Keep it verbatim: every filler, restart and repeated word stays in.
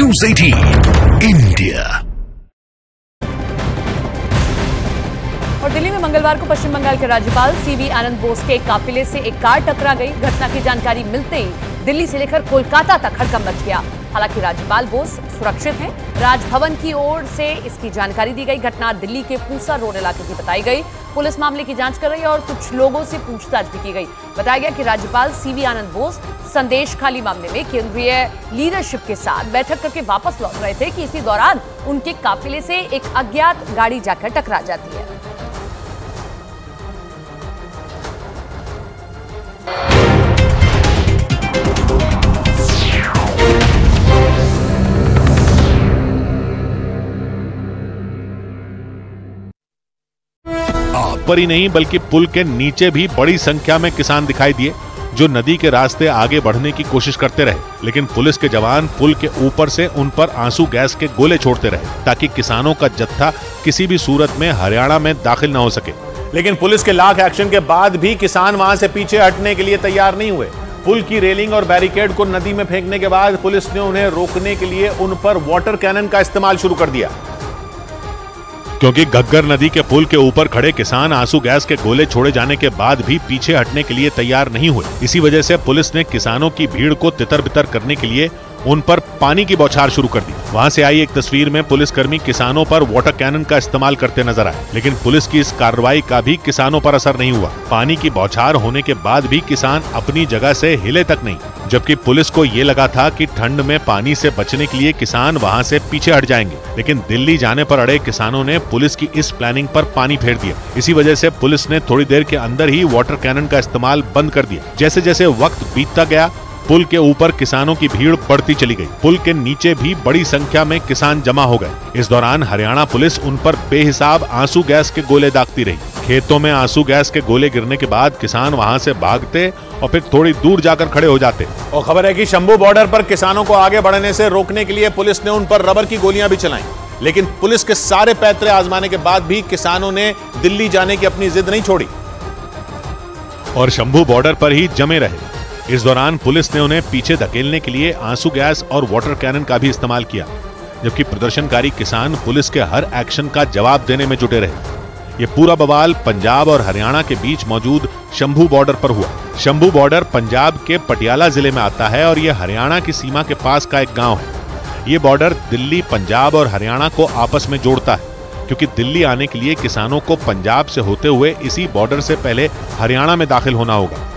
News अठारह India. और दिल्ली में मंगलवार को पश्चिम बंगाल के राज्यपाल सी वी आनंद बोस के काफिले से एक कार टकरा गई। घटना की जानकारी मिलते ही दिल्ली से लेकर कोलकाता तक हड़कंप मच गया। हालांकि राज्यपाल बोस सुरक्षित हैं। राजभवन की ओर से इसकी जानकारी दी गई। घटना दिल्ली के पूसा रोड इलाके की बताई गई। पुलिस मामले की जांच कर रही है और कुछ लोगों से पूछताछ भी की गई। बताया गया कि राज्यपाल सी वी आनंद बोस संदेशखाली मामले में केंद्रीय लीडरशिप के साथ बैठक करके वापस लौट रहे थे कि इसी दौरान उनके काफिले से एक अज्ञात गाड़ी जाकर टकरा जाती है। पर ही नहीं बल्कि पुल के नीचे भी बड़ी संख्या में किसान दिखाई दिए जो नदी के रास्ते आगे बढ़ने की कोशिश करते रहे, लेकिन पुलिस के जवान पुल के ऊपर से उन पर आंसू गैस के गोले छोड़ते रहे ताकि किसानों का जत्था किसी भी सूरत में हरियाणा में दाखिल न हो सके। लेकिन पुलिस के लाख एक्शन के बाद भी किसान वहां से पीछे हटने के लिए तैयार नहीं हुए। पुल की रेलिंग और बैरिकेड को नदी में फेंकने के बाद पुलिस ने उन्हें रोकने के लिए उन पर वाटर कैनन का इस्तेमाल शुरू कर दिया। क्योंकि घग्गर नदी के पुल के ऊपर खड़े किसान आंसू गैस के गोले छोड़े जाने के बाद भी पीछे हटने के लिए तैयार नहीं हुए। इसी वजह से पुलिस ने किसानों की भीड़ को तितर बितर करने के लिए उन पर पानी की बौछार शुरू कर दी। वहां से आई एक तस्वीर में पुलिसकर्मी किसानों पर वाटर कैनन का इस्तेमाल करते नजर आए, लेकिन पुलिस की इस कार्रवाई का भी किसानों पर असर नहीं हुआ। पानी की बौछार होने के बाद भी किसान अपनी जगह से हिले तक नहीं, जबकि पुलिस को ये लगा था कि ठंड में पानी से बचने के लिए किसान वहां से पीछे हट जाएंगे, लेकिन दिल्ली जाने पर अड़े किसानों ने पुलिस की इस प्लानिंग पर पानी फेर दिया। इसी वजह से पुलिस ने थोड़ी देर के अंदर ही वाटर कैनन का इस्तेमाल बंद कर दिया। जैसे जैसे वक्त बीतता गया पुल के ऊपर किसानों की भीड़ बढ़ती चली गई। पुल के नीचे भी बड़ी संख्या में किसान जमा हो गए। इस दौरान हरियाणा पुलिस उन पर बेहिसाब आंसू गैस के गोले दागती रही। खेतों में आंसू गैस के गोले गिरने के बाद किसान वहां से भागते और फिर थोड़ी दूर जाकर खड़े हो जाते। और खबर है कि शंभू बॉर्डर पर किसानों को आगे बढ़ने से रोकने के लिए पुलिस ने उन पर रबर की गोलियां भी चलाई, लेकिन पुलिस के सारे पैतरे आजमाने के बाद भी किसानों ने दिल्ली जाने की अपनी जिद नहीं छोड़ी और शंभू बॉर्डर पर ही जमे रहे। इस दौरान पुलिस ने उन्हें पीछे धकेलने के लिए आंसू गैस और वाटर कैनन का भी इस्तेमाल किया, जबकि प्रदर्शनकारी किसान पुलिस के हर एक्शन का जवाब देने में जुटे रहे। ये पूरा बवाल पंजाब और हरियाणा के बीच मौजूद शंभू बॉर्डर पर हुआ। शंभू बॉर्डर पंजाब के पटियाला जिले में आता है और यह हरियाणा की सीमा के पास का एक गाँव है। ये बॉर्डर दिल्ली, पंजाब और हरियाणा को आपस में जोड़ता है, क्योंकि दिल्ली आने के लिए किसानों को पंजाब से होते हुए इसी बॉर्डर से पहले हरियाणा में दाखिल होना होगा।